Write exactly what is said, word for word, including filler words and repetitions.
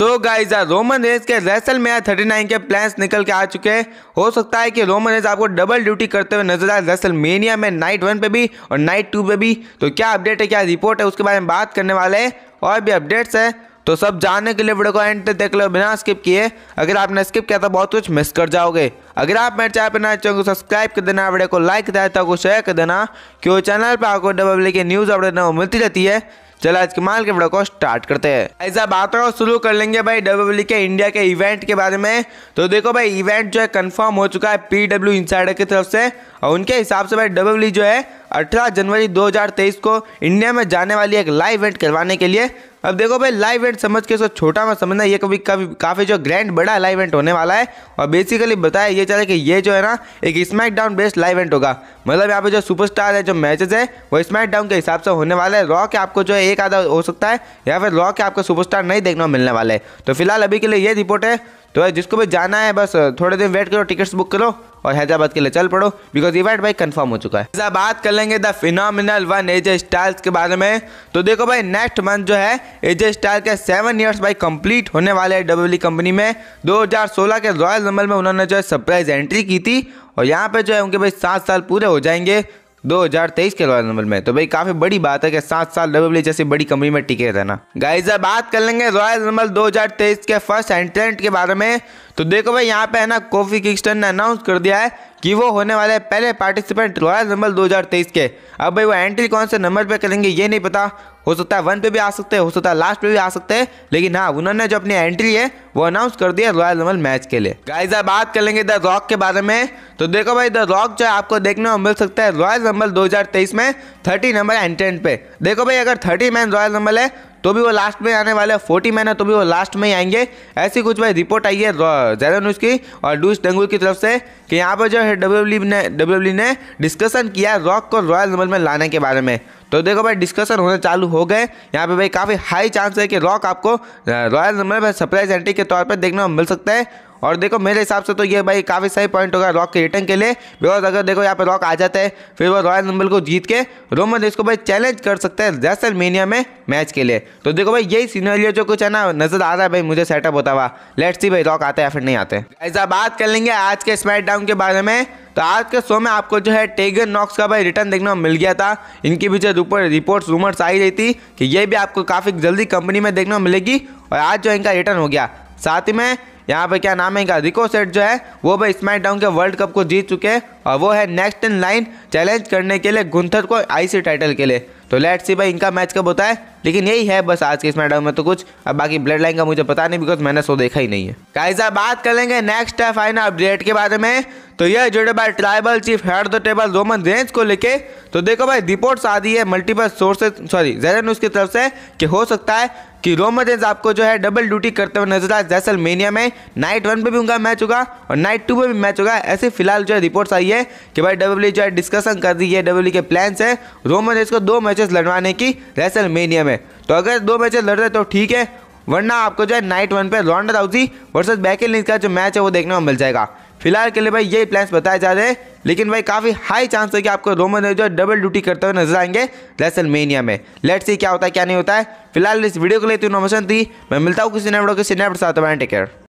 तो guys Roman Reigns के WrestleMania thirty nine के प्लान्स निकल के आ चुके हैं। हो सकता है कि रोमन रेंस आपको डबल ड्यूटी करते हुए नजर आए रेसलमेनिया में, नाइट वन पे भी और नाइट टू पे भी। तो क्या अपडेट है, क्या रिपोर्ट है, उसके बारे में बात करने वाले हैं और भी अपडेट्स है, तो सब जानने के लिए वीडियो को एंड तक देख लो बिना स्किप किए। अगर आपने स्किप किया तो बहुत कुछ मिस कर जाओगे। अगर आप मेरे चैनल पर नए चैनल को सब्सक्राइब कर देना, वीडियो को लाइक देता को शेयर कर देना, क्यों चैनल पर आपको डब्ल्यूडब्ल्यूई की न्यूज़ अपडेट मिलती रहती है। चलो आज के माल के वीडियो को स्टार्ट करते हैं। ऐसा बातों को शुरू कर लेंगे भाई डब्ल्यूडब्ल्यूई के इंडिया के इवेंट के बारे में। तो देखो भाई इवेंट जो है कंफर्म हो चुका है पीडब्ल्यू इनसाइडर की तरफ से और उनके हिसाब से भाई डब्ल्यूडब्ल्यूई जो है अठारह जनवरी दो हज़ार तेईस को इंडिया में जाने वाली एक लाइव इवेंट करवाने के लिए। अब देखो भाई लाइव इवेंट समझ के इसको छोटा मत समझना, ये कभी काफी काफ़ी जो ग्रैंड बड़ा लाइव इवेंट होने वाला है। और बेसिकली बताया ये चला कि ये जो है ना एक स्मैकडाउन बेस्ड लाइव इवेंट होगा, मतलब यहाँ पे जो सुपरस्टार है जो मैचेस है वो स्मैकडाउन के हिसाब से होने वाला है। रॉ के आपको जो है एक आधा हो सकता है या फिर रॉ के आपको सुपरस्टार नहीं देखने को मिलने वाला है। तो फिलहाल अभी के लिए ये रिपोर्ट है। तो जिसको भी जाना है बस थोड़े दिन वेट करो, टिकट्स बुक करो और हैदराबाद के लिए चल पड़ो बिकॉज इवेंट भाई कंफर्म हो चुका है। ऐसा बात कर लेंगे the phenomenal one AJ Styles के बारे में। तो देखो भाई नेक्स्ट मंथ जो है एजे स्टाइल्स के सेवन ईयर्स भाई कंप्लीट होने वाले हैं डब्ल्यूडब्ल्यूई कंपनी में। दो हज़ार सोलह के रॉयल रंबल में उन्होंने जो है सरप्राइज एंट्री की थी और यहाँ पे जो है उनके भाई सात साल पूरे हो जाएंगे दो हज़ार तेईस के रॉयल रंबल में। तो भाई काफी बड़ी बात है कि सात साल डब्ल्यूडब्ल्यूई जैसी बड़ी कंपनी में टिके रहना। गाइस अब बात कर लेंगे रॉयल रंबल दो हज़ार तेईस के फर्स्ट एंट्रेंट के बारे में। तो देखो भाई यहाँ पे है ना कोफी किंगस्टन ने अनाउंस कर दिया है कि वो होने वाले हैं पहले पार्टिसिपेंट रॉयल रंबल दो हज़ार तेईस के। अब भाई वो एंट्री कौन से नंबर पे करेंगे ये नहीं पता, हो सकता है वन पे भी आ सकते हैं, हो सकता है लास्ट पे भी आ सकते हैं, लेकिन हाँ उन्होंने जो अपनी एंट्री है वो अनाउंस कर दिया रॉयल रंबल मैच के लिए। गाइस अब बात कर लेंगे द रॉक के बारे में। तो देखो भाई द रॉक जो है आपको देखने को मिल सकता है रॉयल रंबल दो हज़ार तेईस में थर्टी नंबर एंट्रेंट पे। देखो भाई अगर थर्टी मैन रॉयल रंबल है तो भी वो लास्ट में आने वाले, फोर्टी मैन है तो भी वो लास्ट में ही आएंगे, ऐसी कुछ भाई रिपोर्ट आई है जैरन न्यूज़ की और डूस डंगुल की तरफ से कि यहाँ पर जो है डब्ल्यूडब्ल्यूई ने डब्ल्यूडब्ल्यूई ने डिस्कशन किया रॉक को रॉयल रंबल में लाने के बारे में। तो देखो भाई डिस्कशन होने चालू हो गए, यहाँ पे भाई काफ़ी हाई चांस है कि रॉक आपको रॉयल रंबल में सरप्राइज एंट्री के तौर पर देखने को मिल सकता है। और देखो मेरे हिसाब से तो ये भाई काफ़ी सही पॉइंट होगा रॉक के रिटर्न के लिए, बिकॉज अगर देखो यहाँ पे रॉक आ जाता है फिर वो रॉयल रंबल को जीत के रोमन रेंस को भाई चैलेंज कर सकता है रेसलमेनिया में मैच के लिए। तो देखो भाई यही सिनेरियो जो कुछ है ना नजर आ रहा है भाई मुझे सेटअप होता हुआ। लेट्स सी भाई रॉक आता है या फिर नहीं आते। ऐसा बात कर लेंगे आज के स्मैकडाउन के बारे में। तो आज के शो में आपको जो है टेगन नॉक्स का भाई रिटर्न देखने को मिल गया था। इनके पीछे रिपोर्ट्स रूमर्स आई रही थी कि ये भी आपको काफ़ी जल्दी कंपनी में देखने को मिलेगी और आज जो इनका रिटर्न हो गया। साथ ही में यहाँ पे क्या नाम है इनका रिकोसेट जो है वो भाई स्मैकडाउन के वर्ल्ड कप को जीत चुके हैं और वो है नेक्स्ट इन लाइन चैलेंज करने के लिए गुंथर को आईसी टाइटल के लिए। तो लेट्स सी भाई इनका मैच कब होता है, लेकिन यही है बस आज के स्मैकडाउन में तो कुछ। अब बाकी ब्लड लाइन का मुझे पता नहीं बिकॉज मैंने शो देखा ही नहीं है। गाइस अब बात कर लेंगे नेक्स्ट है फाइनल अपडेट के बारे में। तो यह जुड़े भाई tribal chief head the table Roman Reigns को लेके। तो देखो भाई रिपोर्ट्स आ रही है मल्टीपल सोर्सेज सॉरी ज़ेरन न्यूज़ की तरफ से कि हो सकता है कि रोमन रेंज आपको जो है डबल ड्यूटी करते हुए नजर आए रेसलमेनिया में। नाइट वन पे भी उनका मैच होगा और नाइट टू पे भी मैच होगा, ऐसे फिलहाल जो है रिपोर्ट्स आई है कि भाई डब्ल्यूडब्ल्यूई जो है डिस्कशन कर दी है, डब्ल्यूडब्ल्यूई के प्लान्स है रोमन रेंज को दो मैचेस लड़वाने की रेसलमेनिया में। तो अगर दो मैचेस लड़ रहे तो ठीक है, वरना आपको जो है नाइट वन पे Ronda Rousey versus Becky Lynch का जो मैच है वो देखने को मिल जाएगा। फिलहाल के लिए भाई यही प्लान्स बताए जा रहे हैं, लेकिन भाई काफ़ी हाई चांस है कि आपको रोमन रेंज जो डबल ड्यूटी करते हुए नजर आएंगे रेसलमेनिया में। लेट्स सी क्या होता है क्या नहीं होता है। फिलहाल इस वीडियो के लिए तो इन्फॉर्मेशन थी, मैं मिलता हूँ किसी नए वीडियो के साथ। Take care.